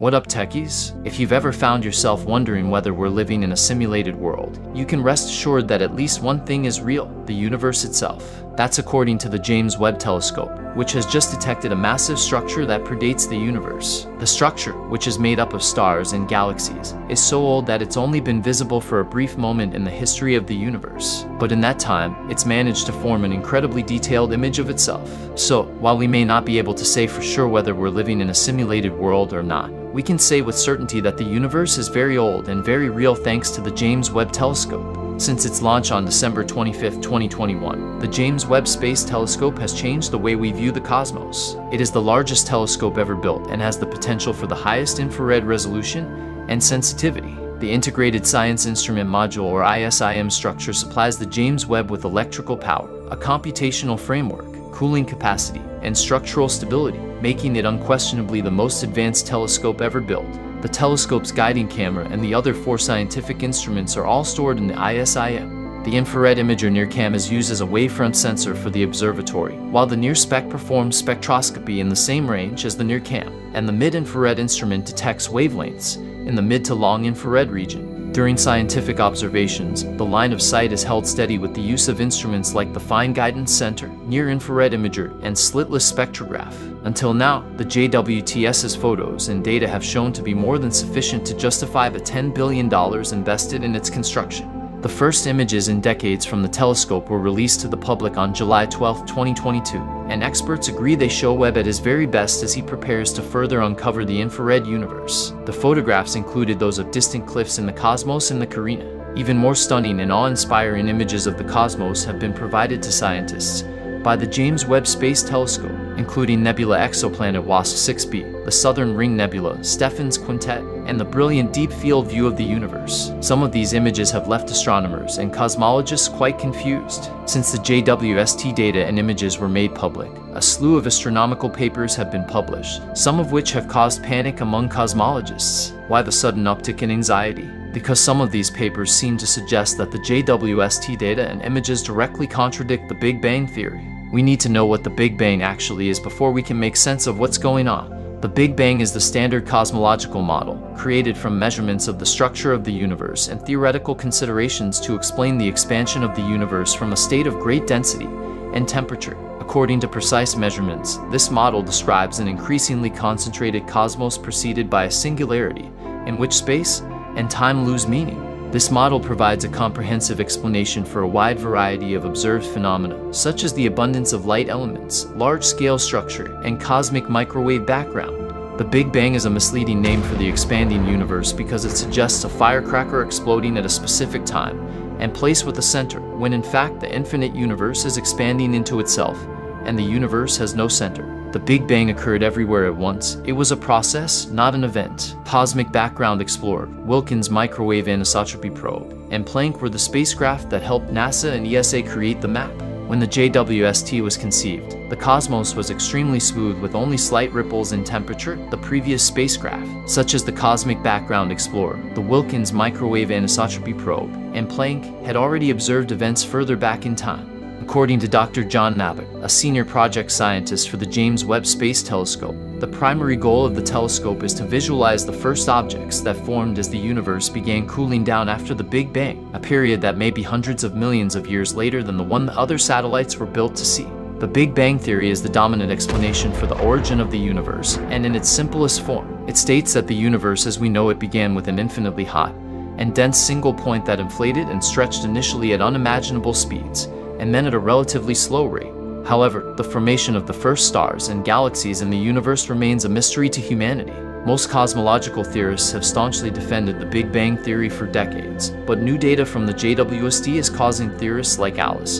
What up, techies? If you've ever found yourself wondering whether we're living in a simulated world, you can rest assured that at least one thing is real: the universe itself. That's according to the James Webb Telescope, which has just detected a massive structure that predates the universe. The structure, which is made up of stars and galaxies, is so old that it's only been visible for a brief moment in the history of the universe. But in that time, it's managed to form an incredibly detailed image of itself. So, while we may not be able to say for sure whether we're living in a simulated world or not, we can say with certainty that the universe is very old and very real thanks to the James Webb Telescope. Since its launch on December 25, 2021, the James Webb Space Telescope has changed the way we view the cosmos. It is the largest telescope ever built and has the potential for the highest infrared resolution and sensitivity. The Integrated Science Instrument Module, or ISIM structure, supplies the James Webb with electrical power, a computational framework, cooling capacity, and structural stability, making it unquestionably the most advanced telescope ever built. The telescope's guiding camera and the other four scientific instruments are all stored in the ISIM. The infrared imager NIRCam is used as a wavefront sensor for the observatory, while the NIRSpec performs spectroscopy in the same range as the NIRCam, and the mid-infrared instrument detects wavelengths in the mid to long infrared region. During scientific observations, the line of sight is held steady with the use of instruments like the Fine Guidance Sensor, Near Infrared Imager, and Slitless Spectrograph. Until now, the JWST's photos and data have shown to be more than sufficient to justify the $10 billion invested in its construction. The first images in decades from the telescope were released to the public on July 12, 2022, and experts agree they show Webb at his very best as he prepares to further uncover the infrared universe. The photographs included those of distant cliffs in the cosmos and the Carina. Even more stunning and awe-inspiring images of the cosmos have been provided to scientists by the James Webb Space Telescope, including nebula exoplanet WASP 6B, the Southern Ring Nebula, Stephan's Quintet, and the brilliant deep field view of the universe. Some of these images have left astronomers and cosmologists quite confused. Since the JWST data and images were made public, a slew of astronomical papers have been published, some of which have caused panic among cosmologists. Why the sudden uptick in anxiety? Because some of these papers seem to suggest that the JWST data and images directly contradict the Big Bang Theory. We need to know what the Big Bang actually is before we can make sense of what's going on. The Big Bang is the standard cosmological model, created from measurements of the structure of the universe and theoretical considerations to explain the expansion of the universe from a state of great density and temperature. According to precise measurements, this model describes an increasingly concentrated cosmos preceded by a singularity, in which space and time lose meaning. This model provides a comprehensive explanation for a wide variety of observed phenomena, such as the abundance of light elements, large-scale structure, and cosmic microwave background. The Big Bang is a misleading name for the expanding universe because it suggests a firecracker exploding at a specific time and place with a center, when in fact the infinite universe is expanding into itself, and the universe has no center. The Big Bang occurred everywhere at once. It was a process, not an event. Cosmic Background Explorer, Wilkinson Microwave Anisotropy Probe, and Planck were the spacecraft that helped NASA and ESA create the map. When the JWST was conceived, the cosmos was extremely smooth with only slight ripples in temperature. The previous spacecraft, such as the Cosmic Background Explorer, the Wilkinson Microwave Anisotropy Probe, and Planck, had already observed events further back in time. According to Dr. John Naber, a senior project scientist for the James Webb Space Telescope, the primary goal of the telescope is to visualize the first objects that formed as the universe began cooling down after the Big Bang, a period that may be hundreds of millions of years later than the one the other satellites were built to see. The Big Bang Theory is the dominant explanation for the origin of the universe, and in its simplest form, it states that the universe as we know it began with an infinitely hot and dense single point that inflated and stretched initially at unimaginable speeds, and then at a relatively slow rate. However, the formation of the first stars and galaxies in the universe remains a mystery to humanity. Most cosmological theorists have staunchly defended the Big Bang Theory for decades, but new data from the JWST is causing theorists like Alice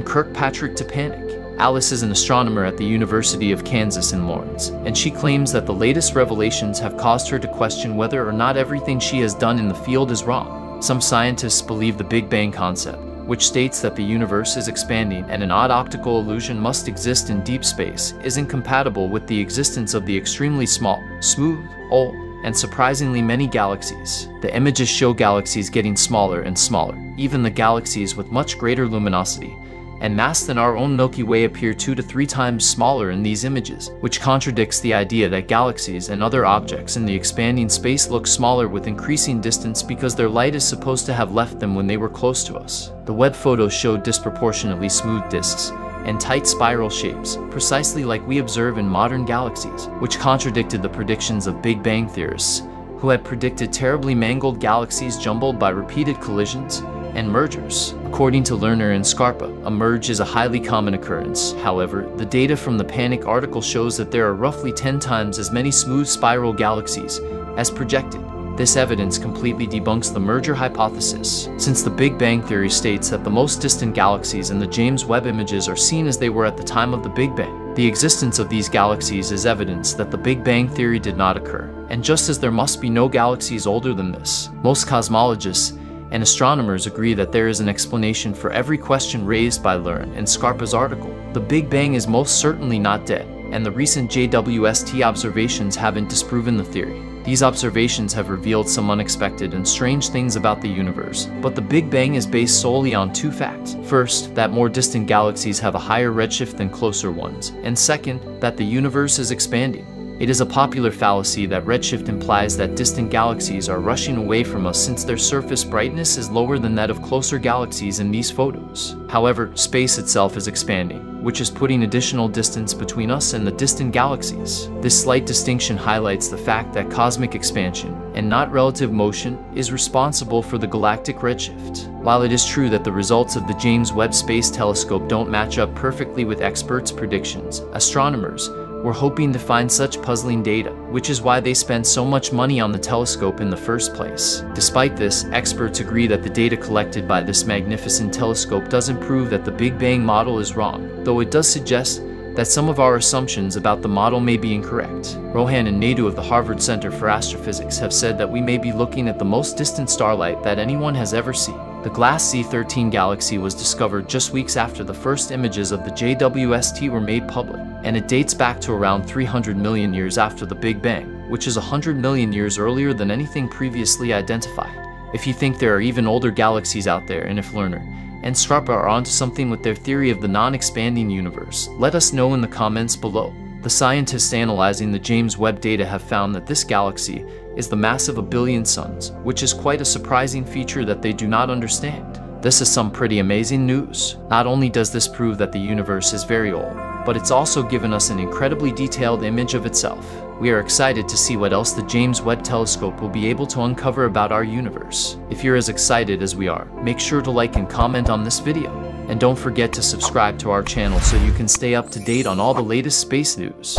and Kirkpatrick to panic. Alice is an astronomer at the University of Kansas in Lawrence, and she claims that the latest revelations have caused her to question whether or not everything she has done in the field is wrong. Some scientists believe the Big Bang concept, which states that the universe is expanding and an odd optical illusion must exist in deep space, is incompatible with the existence of the extremely small, smooth, old, and surprisingly many galaxies. The images show galaxies getting smaller and smaller, even the galaxies with much greater luminosity, and mass than our own Milky Way appear 2 to 3 times smaller in these images, which contradicts the idea that galaxies and other objects in the expanding space look smaller with increasing distance because their light is supposed to have left them when they were close to us. The Webb photos showed disproportionately smooth disks and tight spiral shapes, precisely like we observe in modern galaxies, which contradicted the predictions of Big Bang theorists, who had predicted terribly mangled galaxies jumbled by repeated collisions and mergers. According to Lerner and Scarpa, a merge is a highly common occurrence. However, the data from the Planck article shows that there are roughly 10 times as many smooth spiral galaxies as projected. This evidence completely debunks the merger hypothesis, since the Big Bang Theory states that the most distant galaxies in the James Webb images are seen as they were at the time of the Big Bang. The existence of these galaxies is evidence that the Big Bang Theory did not occur, and just as there must be no galaxies older than this, most cosmologists and astronomers agree that there is an explanation for every question raised by Lerner and Scarpa's article. The Big Bang is most certainly not dead, and the recent JWST observations haven't disproven the theory. These observations have revealed some unexpected and strange things about the universe, but the Big Bang is based solely on 2 facts. First, that more distant galaxies have a higher redshift than closer ones, and second, that the universe is expanding. It is a popular fallacy that redshift implies that distant galaxies are rushing away from us since their surface brightness is lower than that of closer galaxies in these photos. However, space itself is expanding, which is putting additional distance between us and the distant galaxies. This slight distinction highlights the fact that cosmic expansion, and not relative motion, is responsible for the galactic redshift. While it is true that the results of the James Webb Space Telescope don't match up perfectly with experts' predictions, astronomers were hoping to find such puzzling data, which is why they spent so much money on the telescope in the first place. Despite this, experts agree that the data collected by this magnificent telescope doesn't prove that the Big Bang model is wrong, though it does suggest that some of our assumptions about the model may be incorrect. Rohan and Naidu of the Harvard Center for Astrophysics have said that we may be looking at the most distant starlight that anyone has ever seen. The GLASS C13 galaxy was discovered just weeks after the first images of the JWST were made public, and it dates back to around 300 million years after the Big Bang, which is 100 million years earlier than anything previously identified. If you think there are even older galaxies out there, and if Lerner and Scarpa are onto something with their theory of the non-expanding universe, let us know in the comments below. The scientists analyzing the James Webb data have found that this galaxy is the mass of 1 billion suns, which is quite a surprising feature that they do not understand. This is some pretty amazing news. Not only does this prove that the universe is very old, but it's also given us an incredibly detailed image of itself. We are excited to see what else the James Webb Telescope will be able to uncover about our universe. If you're as excited as we are, make sure to like and comment on this video. And don't forget to subscribe to our channel so you can stay up to date on all the latest space news.